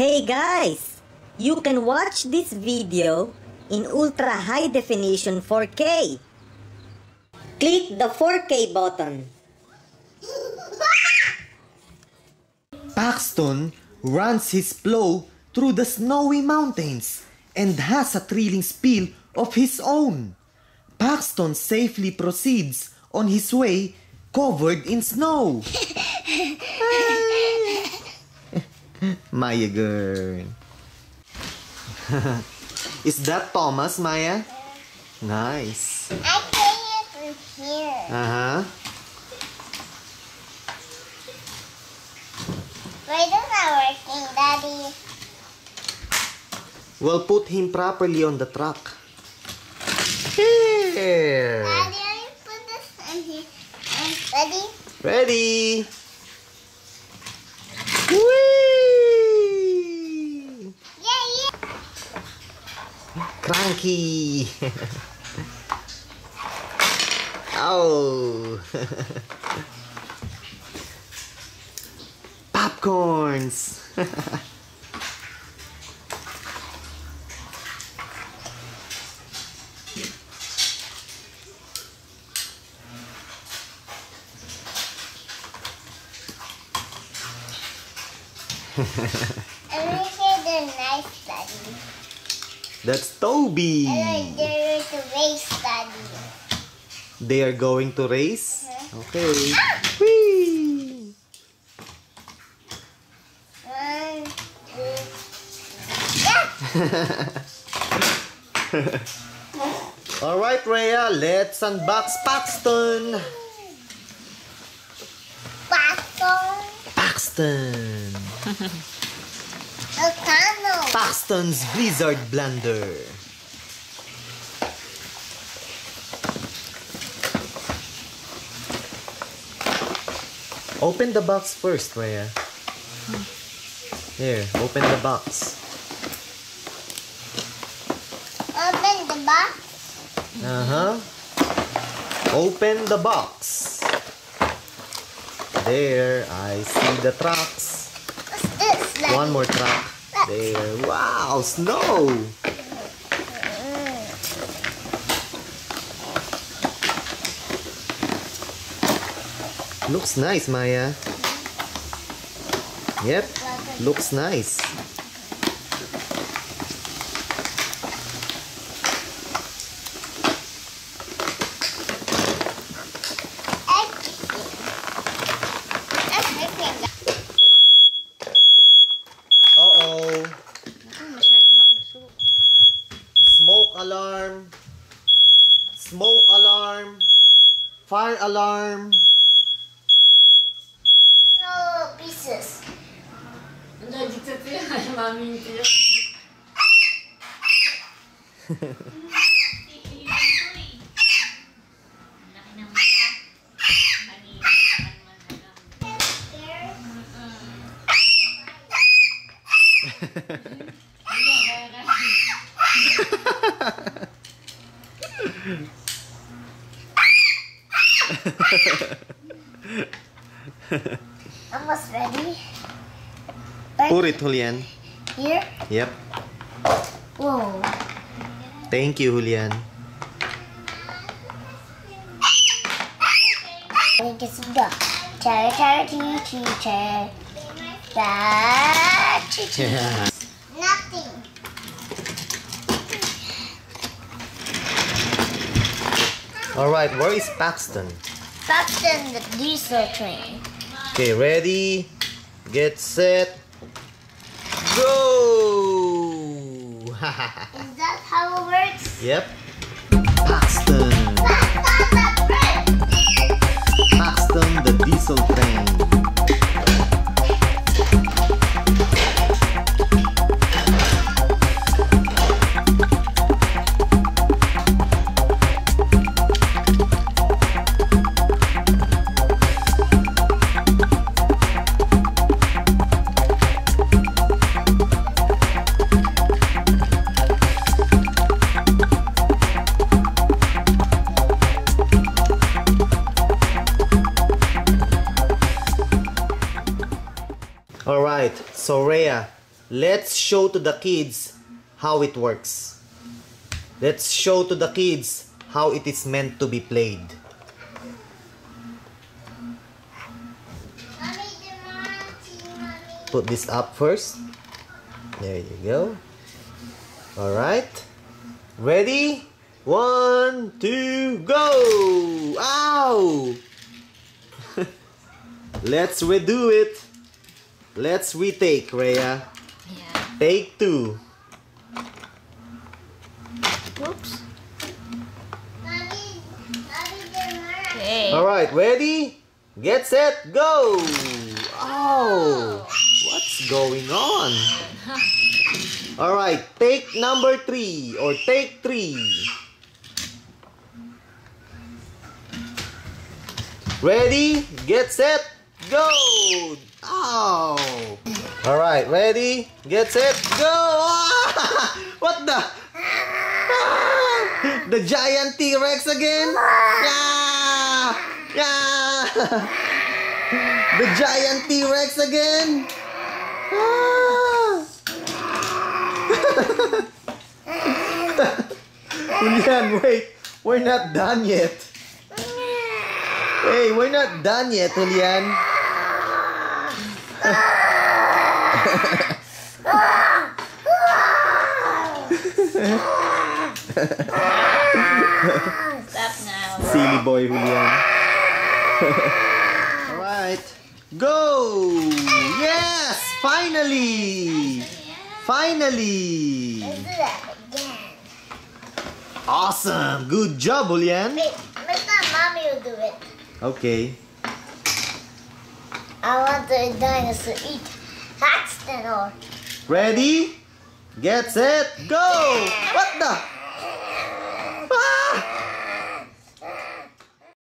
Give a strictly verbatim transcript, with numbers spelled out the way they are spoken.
Hey guys, you can watch this video in ultra high definition four K. Click the four K button. Paxton runs his plow through the snowy mountains and has a thrilling spiel of his own. Paxton safely proceeds on his way covered in snow. Maya girl. Is that Thomas, Maya? Nice. I came it from here. Uh-huh. Why is it not working, Daddy? Well, put him properly on the truck. Here. Daddy, let me put this in here. Ready? Ready. Whee! Yeah, yeah. Cranky. Ow. Popcorns. I wish they're nice, Daddy. That's Toby. I they're going to race, Daddy. They are going to race? Uh-huh. Okay. Ah! Whee! One, two, yeah! Alright, Rhea, let's unbox Paxton. Paxton. Paxton. Paxton's Blizzard Blender. Open the box first, Rhea. Here, open the box. Open the box? Uh-huh. Open the box. There, I see the trucks. One more truck. There. Wow, snow! Looks nice, Maya. Yep, looks nice. Smoke alarm, fire alarm. Snow pieces. Almost ready. Pour it, Hulyan. Here? Yep. Whoa. Thank you, Hulyan. We just go. Char, char, chee, chee, char. Char, chee, chee. Nothing. Alright, where is Paxton? Paxton, the diesel train. Okay, ready, get set, go! Is that how it works? Yep. Paxton. Paxton, the diesel train. Alright, so Rhea, Let's show to the kids how it works. Let's show to the kids how it is meant to be played. Put this up first. There you go. Alright. Ready? One, two, go! Ow! Let's redo it. Let's retake, Rhea. Yeah. Take two. Whoops. Okay. Alright, ready? Get set, go! Ow! What's going on? Alright, take number three or take three. Ready? Get set, go! Ow! Alright, ready? Get set, go! Ah! What the? Ah! The giant T-Rex again? Yeah! Yeah! The giant T-Rex again? Ah! Hulyan, wait, we're not done yet. Hey, we're not done yet, Hulyan. Stop now. Silly boy, Hulyan. Alright, go! Yes! Finally! Finally! Let's do that again. Awesome! Good job, Hulyan. Wait, next time mommy will do it. Okay. I want the dinosaur to eat Paxton or... Ready? Get set, go! What the?